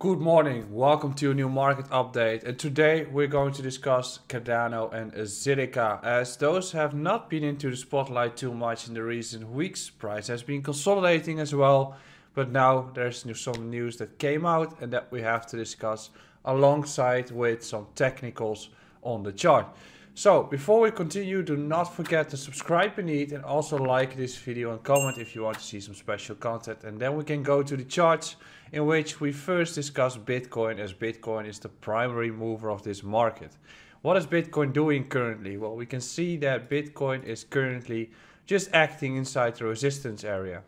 Good morning, welcome to a new market update, and today we're going to discuss Cardano and Zilliqa. As those have not been into the spotlight too much in the recent weeks, price has been consolidating as well, but now there's some news that came out and that we have to discuss alongside with some technicals on the chart. So before we continue, do not forget to subscribe beneath and also like this video and comment if you want to see some special content. And then we can go to the charts, in which we first discuss Bitcoin, as Bitcoin is the primary mover of this market. What is Bitcoin doing currently? Well, we can see that Bitcoin is currently just acting inside the resistance area.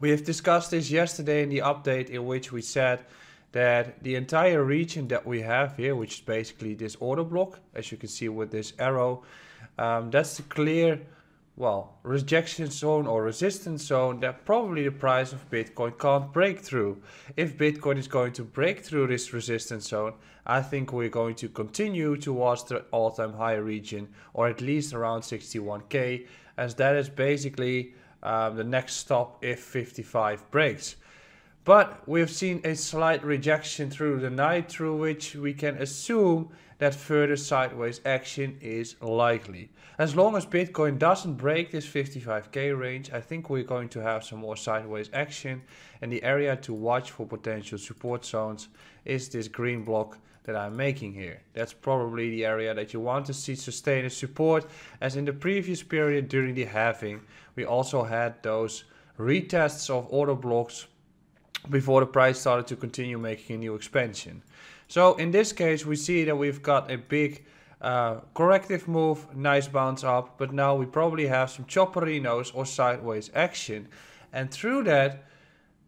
We have discussed this yesterday in the update, in which we said that the entire region that we have here, which is basically this order block, as you can see with this arrow, that's the clear, well, rejection zone or resistance zone that probably the price of Bitcoin can't break through. If Bitcoin is going to break through this resistance zone, I think we're going to continue towards the all-time high region, or at least around 61k, as that is basically the next stop if 55 breaks. But we've seen a slight rejection through the night, through which we can assume that further sideways action is likely. As long as Bitcoin doesn't break this 55k range, I think we're going to have some more sideways action. And the area to watch for potential support zones is this green block that I'm making here. That's probably the area that you want to see sustained support, as in the previous period during the halving, we also had those retests of order blocks before the price started to continue making a new expansion. So in this case we see that we've got a big corrective move, nice bounce up, but now we probably have some chopperinos or sideways action, and through that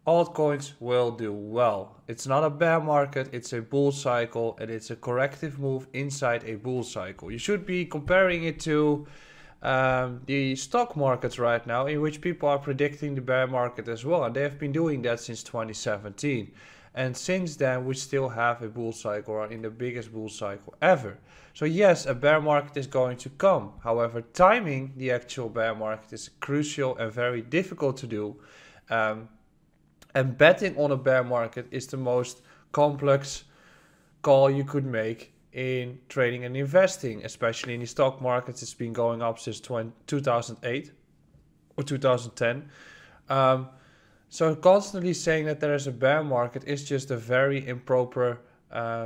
altcoins will do well. It's not a bear market, it's a bull cycle, and it's a corrective move inside a bull cycle. You should be comparing it to the stock markets right now, in which people are predicting the bear market as well, and they have been doing that since 2017, and since then we still have a bull cycle, or in the biggest bull cycle ever. So yes, a bear market is going to come. However, timing the actual bear market is crucial and very difficult to do, and betting on a bear market is the most complex call you could make in trading and investing, especially in the stock markets. It's been going up since 2008 or 2010. So constantly saying that there is a bear market is just a very improper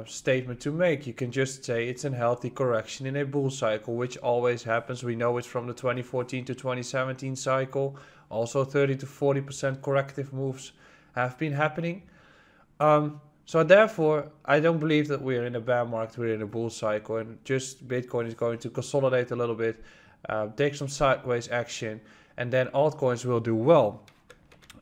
statement to make. You can just say it's a healthy correction in a bull cycle, which always happens. We know it's from the 2014 to 2017 cycle. Also 30 to 40% corrective moves have been happening. So therefore, I don't believe that we're in a bear market, we're in a bull cycle, and just Bitcoin is going to consolidate a little bit, take some sideways action, and then altcoins will do well.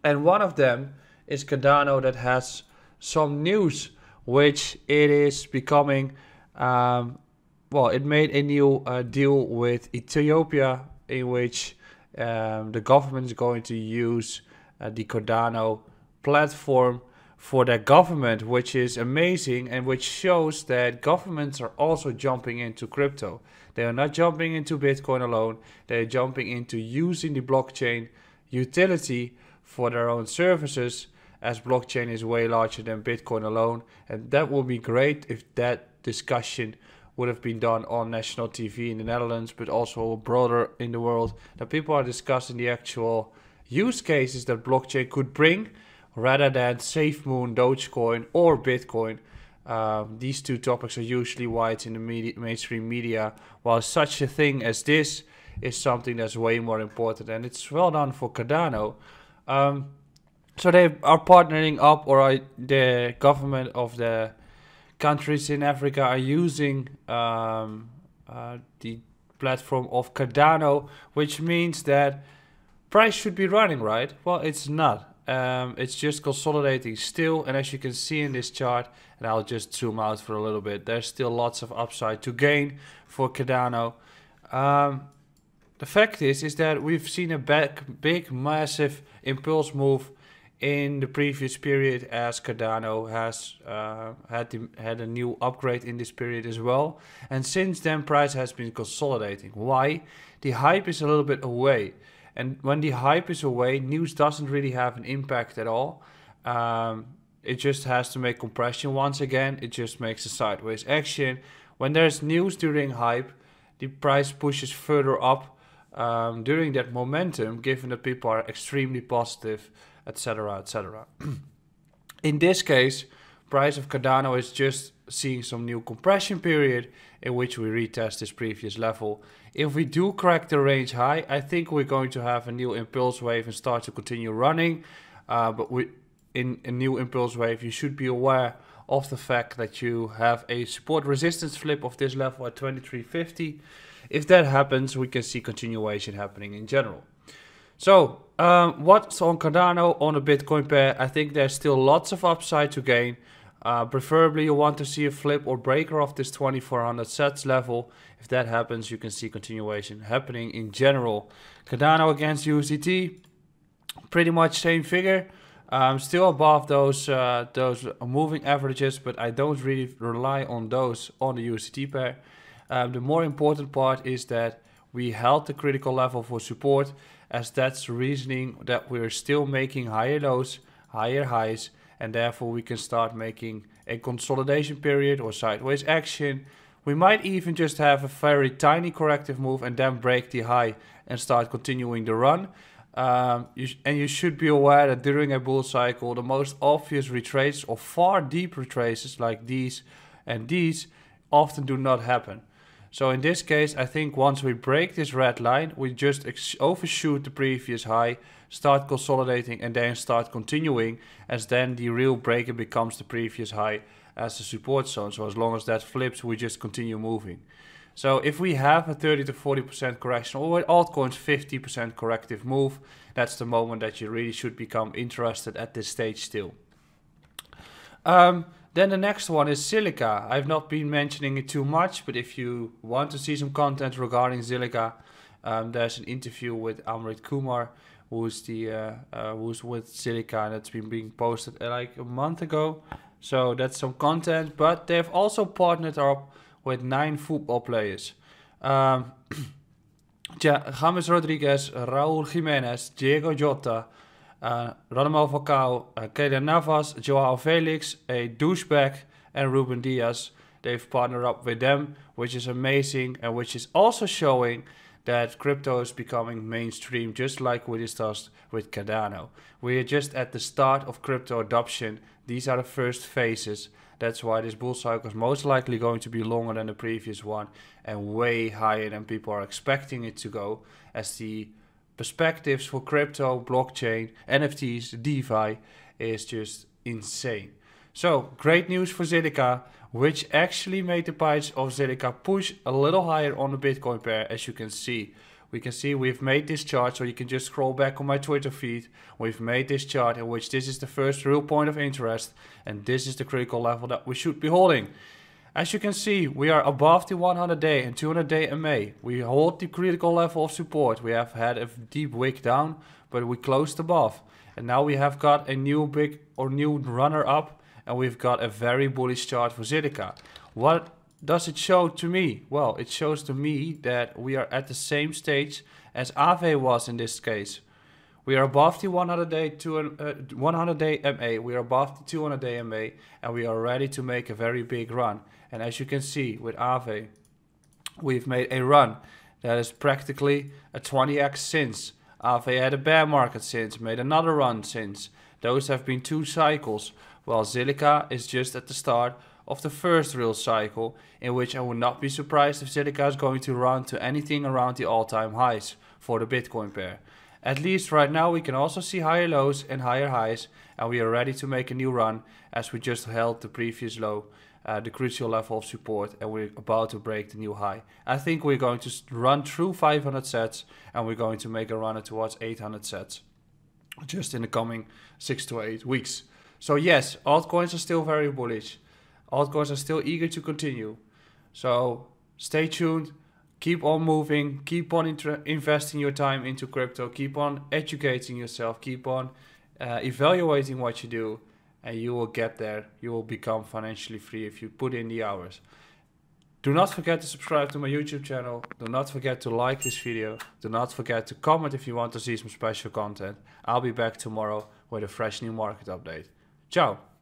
And one of them is Cardano, that has some news, which it is becoming, well, it made a new deal with Ethiopia, in which the government is going to use the Cardano platform for their government, which is amazing, and which shows that governments are also jumping into crypto. They are not jumping into Bitcoin alone, they're jumping into using the blockchain utility for their own services, as blockchain is way larger than Bitcoin alone. And that would be great if that discussion would have been done on national TV in the Netherlands, but also broader in the world, that people are discussing the actual use cases that blockchain could bring, rather than SafeMoon, Dogecoin or Bitcoin. These two topics are usually why it's in the mainstream media, while such a thing as this is something that's way more important, and it's well done for Cardano. So they are partnering up, or the government of the countries in Africa are using the platform of Cardano, which means that price should be running, right? Well, it's not. It's just consolidating still, and as you can see in this chart, and I'll just zoom out for a little bit, there's still lots of upside to gain for Cardano. The fact is that we've seen a big massive impulse move in the previous period, as Cardano has had a new upgrade in this period as well, and since then price has been consolidating. Why? The hype is a little bit away. And when the hype is away, news doesn't really have an impact at all. it just has to make compression once again. It just makes a sideways action. When there's news during hype, the price pushes further up during that momentum, given that people are extremely positive, etc., etc. In this case, price of Cardano is just seeing some new compression period in which we retest this previous level. If we do crack the range high, I think we're going to have a new impulse wave and start to continue running. But in a new impulse wave, you should be aware of the fact that you have a support resistance flip of this level at 23.50. If that happens, we can see continuation happening in general. So what's on Cardano on a Bitcoin pair? I think there's still lots of upside to gain. Preferably you want to see a flip or breaker of this 2400 sets level. If that happens, you can see continuation happening in general. Cardano against USDT, pretty much same figure. Still above those moving averages, but I don't really rely on those on the USDT pair. The more important part is that we held the critical level for support, as that's the reasoning that we're still making higher lows, higher highs, and therefore we can start making a consolidation period or sideways action. We might even just have a very tiny corrective move and then break the high and start continuing the run. And you should be aware that during a bull cycle, the most obvious retraces or far deep retraces like these and these often do not happen. So in this case, I think once we break this red line, we just overshoot the previous high, start consolidating and then start continuing, as then the real breaker becomes the previous high as the support zone. So as long as that flips, we just continue moving. So if we have a 30 to 40% correction, or with altcoins 50% corrective move, that's the moment that you really should become interested at this stage still. Then the next one is Zilliqa. I've not been mentioning it too much, but if you want to see some content regarding Zilliqa, there's an interview with Amrit Kumar, who's with Zilliqa, and that's been being posted like a month ago. So that's some content, but they've also partnered up with 9 football players. James Rodriguez, Raúl Jiménez, Diego Jota, Ronaldo Falcao, Caelan Navas, Joao Felix, a douchebag, and Ruben Diaz. They've partnered up with them, which is amazing, and which is also showing that crypto is becoming mainstream, just like we discussed with Cardano. We're just at the start of crypto adoption. These are the first phases. That's why this bull cycle is most likely going to be longer than the previous one and way higher than people are expecting it to go, as the perspectives for crypto, blockchain, NFTs, DeFi is just insane. So great news for Zilliqa, which actually made the price of Zilliqa push a little higher on the Bitcoin pair, as you can see. We can see we've made this chart, so you can just scroll back on my Twitter feed. We've made this chart in which this is the first real point of interest, and this is the critical level that we should be holding. As you can see, we are above the 100-day and 200-day MA. We hold the critical level of support. We have had a deep wick down, but we closed above. And now we have got a new big or new runner up, and we've got a very bullish chart for Zilliqa. What does it show to me? Well, it shows to me that we are at the same stage as Aave was in this case. We are above the 100-day MA, we are above the 200-day MA, and we are ready to make a very big run. And as you can see with Aave, we've made a run that is practically a 20x since. Aave had a bear market since, made another run since. Those have been 2 cycles, while Zilliqa is just at the start of the first real cycle, in which I would not be surprised if Zilliqa is going to run to anything around the all-time highs for the Bitcoin pair. At least right now we can also see higher lows and higher highs, and we are ready to make a new run, as we just held the previous low, the crucial level of support, and we're about to break the new high. I think we're going to run through 500 sets, and we're going to make a run towards 800 sets just in the coming 6 to 8 weeks. So yes, altcoins are still very bullish. Altcoins are still eager to continue. So stay tuned. Keep on moving, keep on investing your time into crypto, keep on educating yourself, keep on evaluating what you do, and you will get there. You will become financially free if you put in the hours. Do not forget to subscribe to my YouTube channel. Do not forget to like this video. Do not forget to comment if you want to see some special content. I'll be back tomorrow with a fresh new market update. Ciao!